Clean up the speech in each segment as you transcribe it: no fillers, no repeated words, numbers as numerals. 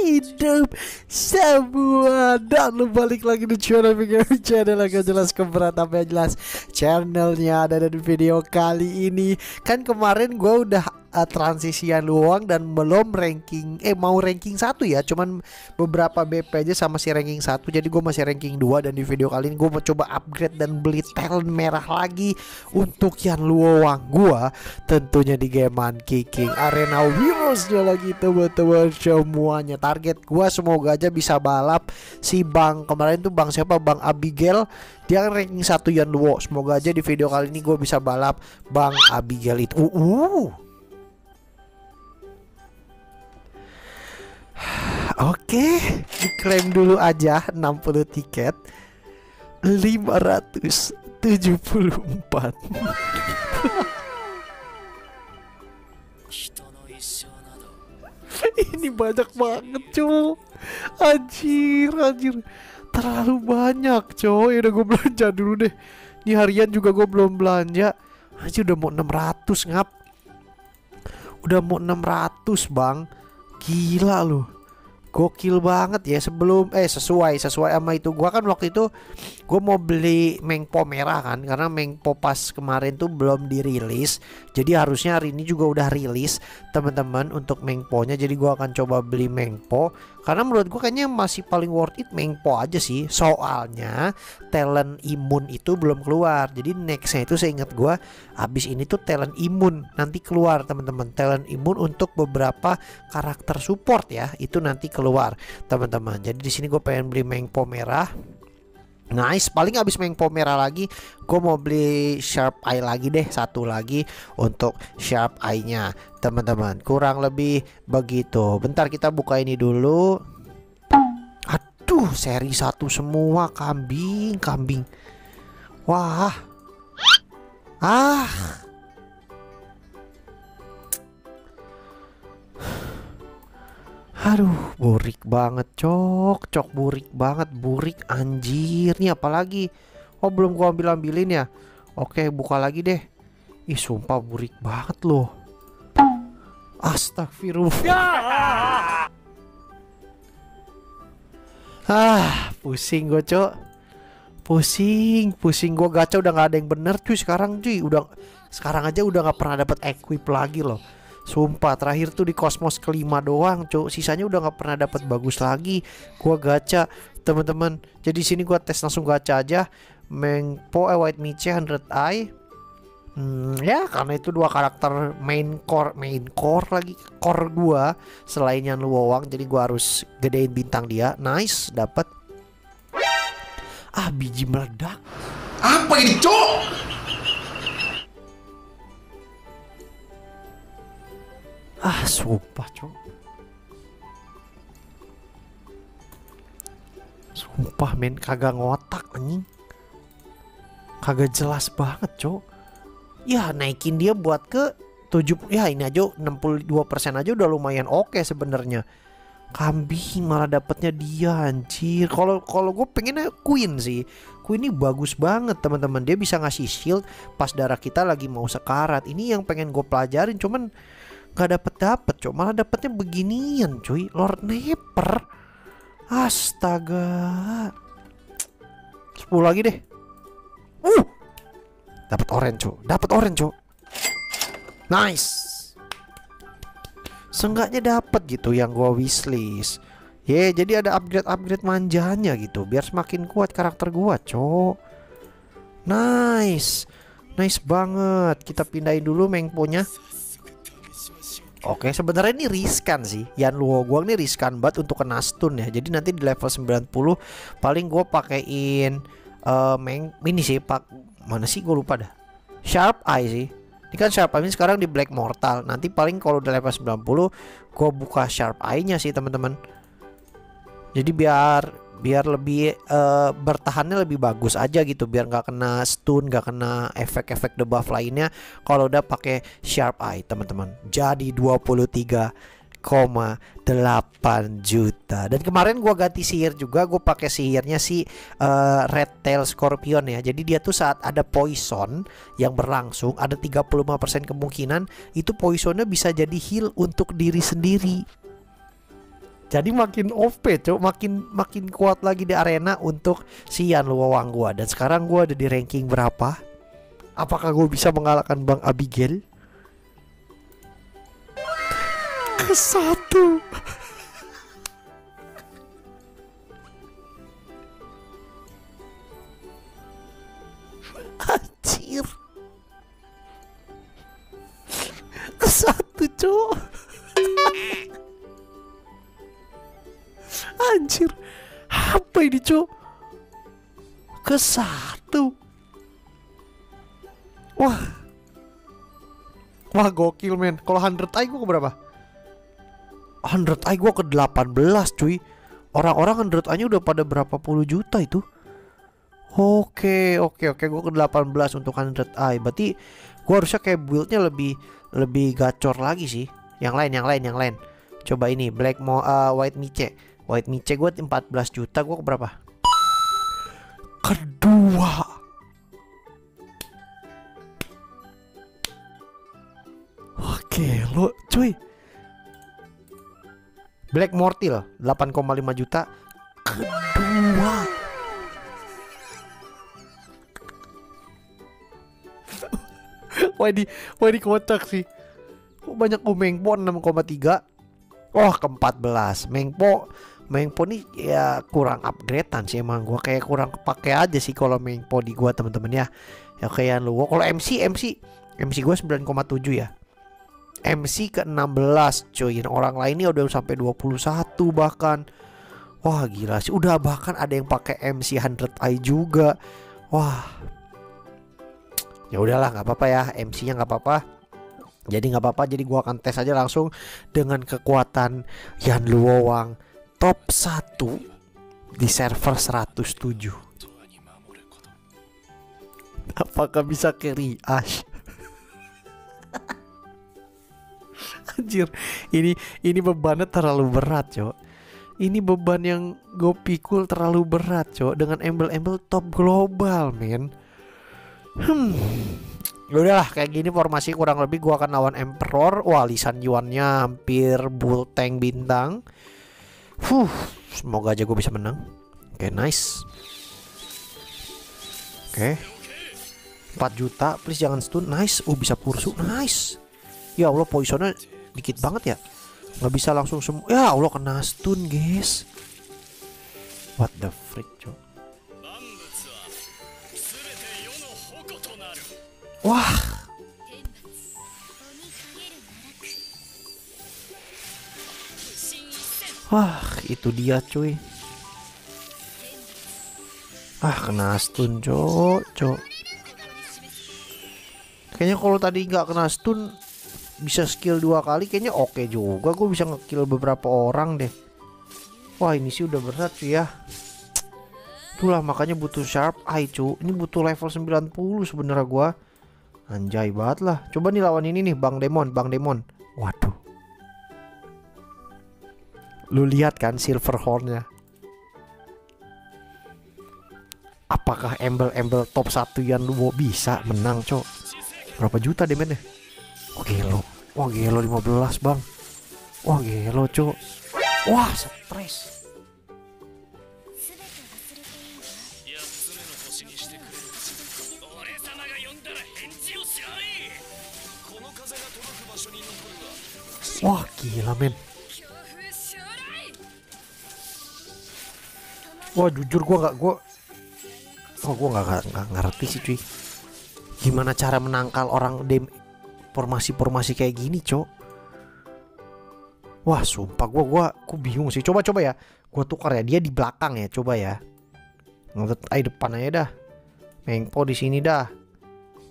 hidup semua, dan lu balik lagi di channel video channel agak jelas keberat apa yang jelas channelnya ada di video kali ini. Kan kemarin gua udah transisian luang dan belum ranking, mau ranking 1 ya, cuman beberapa BP aja sama si ranking 1, jadi gue masih ranking 2. Dan di video kali ini gue mau coba upgrade dan beli talent merah lagi untuk yang luang gue, tentunya di game Monkey King Arena Virusnya lagi teman-teman semuanya. Target gue semoga aja bisa balap si Bang kemarin tuh, Bang siapa, Bang Abigail, dia kan ranking 1 yang duo. Semoga aja di video kali ini gue bisa balap Bang Abigail itu. Oke, diklaim dulu aja 60 tiket 574. Ini banyak banget cuy. Anjir, terlalu banyak cuy. Udah gue belanja dulu deh. Ini harian juga gue belum belanja. Anjir udah mau 600 ngap. Udah mau 600 bang. Gila loh. Gokil banget ya. Sebelum sesuai sama itu, gua kan waktu itu gua mau beli Mengpo merah kan, karena Mengpo pas kemarin tuh belum dirilis. Jadi harusnya hari ini juga udah rilis teman-teman untuk Mengponya. Jadi gua akan coba beli Mengpo, karena menurut gua kayaknya masih paling worth it Mengpo aja sih. Soalnya talent imun itu belum keluar. Jadi nextnya itu seingat gua abis ini tuh talent imun nanti keluar teman-teman. Talent imun untuk beberapa karakter support ya, itu nanti keluar teman-teman. Jadi di sini gue pengen beli Mengpo merah. Nice, paling habis Mengpo merah lagi gue mau beli Sharp Eye lagi deh, satu lagi untuk Sharp Eye-nya teman-teman. Kurang lebih begitu. Bentar kita buka ini dulu. Aduh, seri 1 semua kambing. Wah. Aduh, burik banget cok, burik anjir. Nih apalagi? Oh belum gua ambilin ya. Oke buka lagi deh. Ih sumpah burik banget loh. Astagfirullah. Pusing gua cok. Pusing gua gacha udah nggak ada yang bener cuy sekarang cuy. Sekarang aja udah nggak pernah dapat equip lagi loh. Sumpah terakhir tuh di Kosmos kelima doang cuy. Sisanya udah gak pernah dapat bagus lagi. Gua gacha teman-teman. Jadi sini gua tes langsung gacha aja. Mengpo White Miche 100 Eye. Ya karena itu dua karakter main core lagi core gua selain yang luwang, jadi gua harus gedein bintang dia. Nice, dapat. Biji meledak. Apa ini, cok? Sumpah men, kagak ngotak anjing. Kagak jelas banget cok. Ya naikin dia buat ke 70. Ya ini aja 62% aja udah lumayan oke sebenarnya. Kambing malah dapetnya dia anjir. Kalau gue pengennya Queen sih. Queen ini bagus banget teman-teman. Dia bisa ngasih shield pas darah kita lagi mau sekarat. Ini yang pengen gue pelajarin, cuman gak dapet cuy, malah dapetnya beginian cuy. Lord Neper, astaga. 10 lagi deh. Dapat orange cuy. Nice. Seenggaknya dapat gitu yang gua wishlist. Ye, jadi ada upgrade manjanya gitu, biar semakin kuat karakter gua cuy. Nice banget. Kita pindahin dulu Mengponya. Oke, sebenarnya ini riskan sih. Yan Luo gua ini riskan banget untuk kena stun ya. Jadi nanti di level 90 paling gua pakein ini sih, pak mana sih gua lupa dah. Sharp Eye sih. Ini kan Sharp Eye sekarang di Black Mortal. Nanti paling kalau udah level 90 gua buka Sharp Eye-nya sih, teman-teman. Jadi biar lebih bertahannya lebih bagus aja gitu, biar nggak kena stun, nggak kena efek-efek debuff lainnya kalau udah pakai Sharp Eye teman-teman. Jadi 23 4,8 juta. Dan kemarin gua ganti sihir juga, gua pakai sihirnya si Red Tail Scorpion ya. Jadi dia tuh saat ada poison yang berlangsung, ada 35% kemungkinan itu poisonnya bisa jadi heal untuk diri sendiri. Jadi makin OP cok, makin kuat lagi di arena untuk si Yan Luowang gua. Dan sekarang gua ada di ranking berapa? Apakah gua bisa mengalahkan Bang Abigail? Satu. Anjir. Satu cok. Anjir. Apa ini cok? Kesatu. Wah gokil men. Kalau 100 aja gue berapa? 100 AI gue ke 18 cuy. Orang-orang 100 AI udah pada berapa puluh juta itu. Oke, gue ke 18 untuk 100 AI. Berarti gue harusnya kayak buildnya lebih gacor lagi sih. Yang lain. Coba ini black mau white mice. White mice gue 14 juta, gue ke berapa? Kedua. Oke, lo cuy. Black Mortal 8,5 juta kedua. Wah di kocak sih. Kok banyak Mengpo 6,3. Oh ke-14. Mengpo nih ya kurang upgradean sih emang. Gua kayak kurang kepake aja sih kalau Mengpo di gua temen-temen ya. Ya kayak lu. Kalau MC gua 9,7 ya. MC ke-16 cuy. Orang lainnya udah sampai 21 bahkan. Wah gila sih. Udah bahkan ada yang pakai MC 100i juga. Wah. Ya udahlah nggak apa-apa ya. MC-nya nggak apa-apa. Jadi nggak apa-apa. Jadi gua akan tes aja langsung dengan kekuatan Yan Luowang top 1 di server 107. Apakah bisa carry Ash? Anjir, ini bebannya terlalu berat cok. Ini beban yang gue pikul terlalu berat cok. Dengan embel-embel top global men. Udahlah kayak gini formasi kurang lebih. Gue akan lawan Emperor. Wah Lisan Yuannya hampir bull tank bintang. Semoga aja gue bisa menang. Oke, nice. Oke, 4 juta. Please jangan stun. Nice. Bisa pursuit. Nice. Ya Allah poisonnya dikit banget ya. Nggak bisa langsung semua. Ya Allah kena stun guys. What the freak cok. Wah. Wah itu dia cuy. Ah kena stun cok. Kayaknya kalau tadi nggak kena stun bisa skill 2 kali kayaknya oke juga. Gue bisa ngekill beberapa orang deh. Wah ini sih udah berat sih ya. Itulah makanya butuh sharp eye cu. Ini butuh level 90 sebenarnya gue. Anjay banget lah. Coba nih lawan ini nih Bang Demon. Waduh. Lu lihat kan silver hornnya. Apakah embel-embel top 1 yang lu mau bisa menang cok? Berapa juta demennya? Wah gelo. Wah gelo 15 bang. Wah gelo cok. Wah stres. Wah gila men. Wah jujur gua nggak ngerti sih cuy. Gimana cara menangkal orang dem formasi kayak gini cok. Wah sumpah gue bingung sih. Coba ya gue tukar ya, dia di belakang ya. Coba ya ngeliat depan aja dah. Mengpo di sini dah.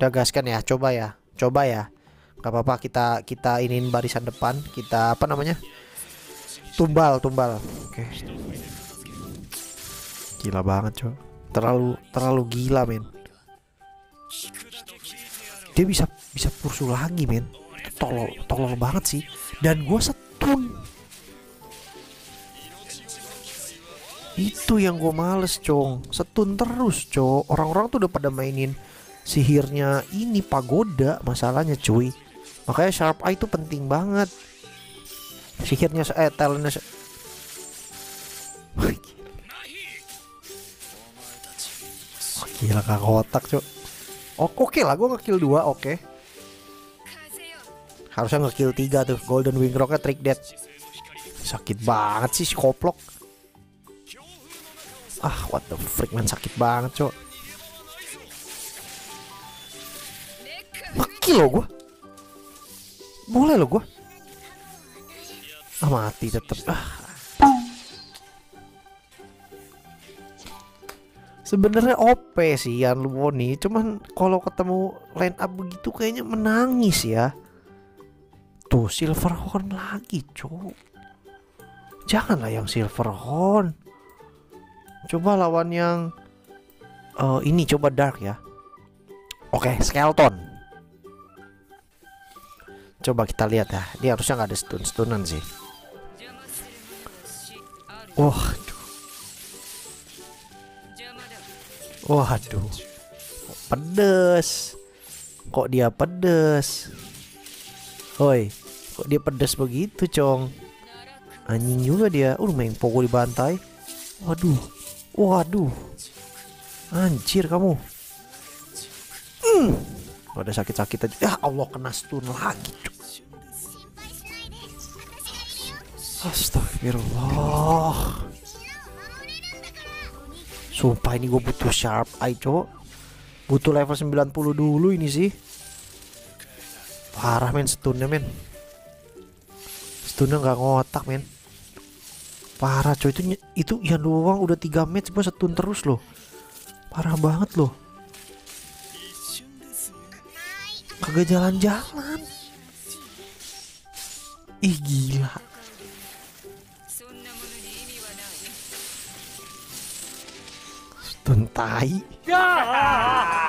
Udah gaskan ya. Coba ya nggak apa-apa, kita iniin barisan depan kita apa namanya tumbal. Oke. Gila banget cok, terlalu gila men. Dia bisa pursu lagi men. Tolol banget sih. Dan gue kartun. Itu yang gue males, Cong. Setun terus, Cong. Orang-orang tuh udah pada mainin sihirnya ini pagoda, masalahnya, cuy. Makanya Sharp Eye itu penting banget. Sihirnya talentnya. Oh, gila kak otak, Cong. Oh, oke lah, gue nge-kill 2, oke. Harusnya nge-kill 3 tuh. Golden Wing Rocknya Trick Dead. Sakit banget sih si koplok. Ah, what the freak, man, sakit banget, Cok. Maki lo gua. Boleh lo gua. Ah, mati tetep. Ah. Sebenarnya OP sih Yan Lumoni, cuman kalau ketemu line up begitu kayaknya menangis ya. Tuh Silverhorn lagi, Cok. Janganlah yang Silverhorn. Coba lawan yang ini, coba Dark ya. Oke, Skeleton. Coba kita lihat ya. Dia harusnya nggak ada stun-stunan sih. Waduh. Waduh. Kok pedes. Kok dia pedes. Hoi, kok dia pedes begitu, Cong. Anjing juga dia. Main pokok dibantai. Waduh. Waduh, anjir kamu. Udah sakit-sakit aja. Ya Allah, kena stun lagi. Astagfirullah. Sumpah ini gue butuh Sharp Eye, Cok. Butuh level 90 dulu ini sih. Parah, men, stunnya, men. Stunnya nggak ngotak, men. Parah, coy, itu yang doang udah 3 match gua setun terus loh. Parah banget loh. Kagak jalan-jalan. Ih, gila. Stun tai.